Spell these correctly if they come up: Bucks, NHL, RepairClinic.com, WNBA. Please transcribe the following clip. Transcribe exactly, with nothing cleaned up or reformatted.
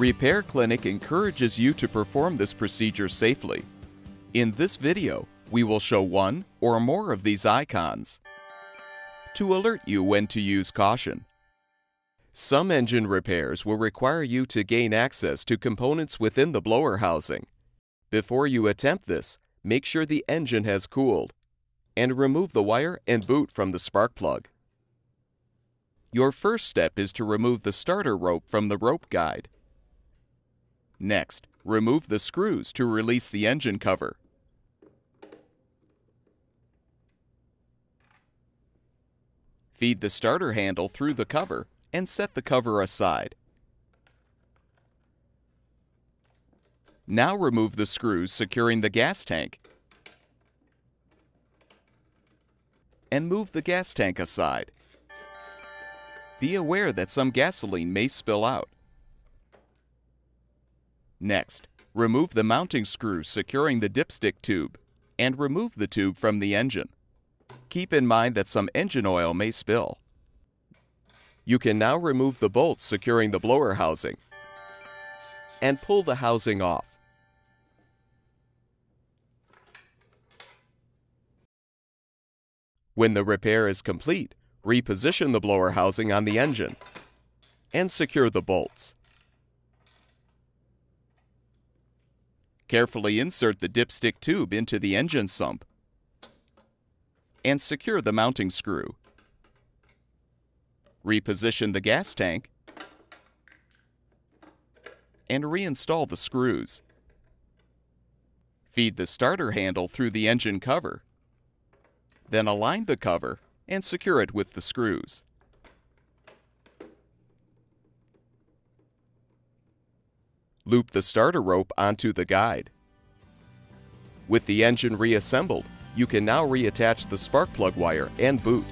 Repair Clinic encourages you to perform this procedure safely. In this video, we will show one or more of these icons to alert you when to use caution. Some engine repairs will require you to gain access to components within the blower housing. Before you attempt this, make sure the engine has cooled, and remove the wire and boot from the spark plug. Your first step is to remove the starter rope from the rope guide. Next, remove the screws to release the engine cover. Feed the starter handle through the cover and set the cover aside. Now remove the screws securing the gas tank and move the gas tank aside. Be aware that some gasoline may spill out. Next, remove the mounting screw securing the dipstick tube and remove the tube from the engine. Keep in mind that some engine oil may spill. You can now remove the bolts securing the blower housing and pull the housing off. When the repair is complete, reposition the blower housing on the engine and secure the bolts. Carefully insert the dipstick tube into the engine sump and secure the mounting screw. Reposition the gas tank and reinstall the screws. Feed the starter handle through the engine cover, then align the cover and secure it with the screws. Loop the starter rope onto the guide. With the engine reassembled, you can now reattach the spark plug wire and boot.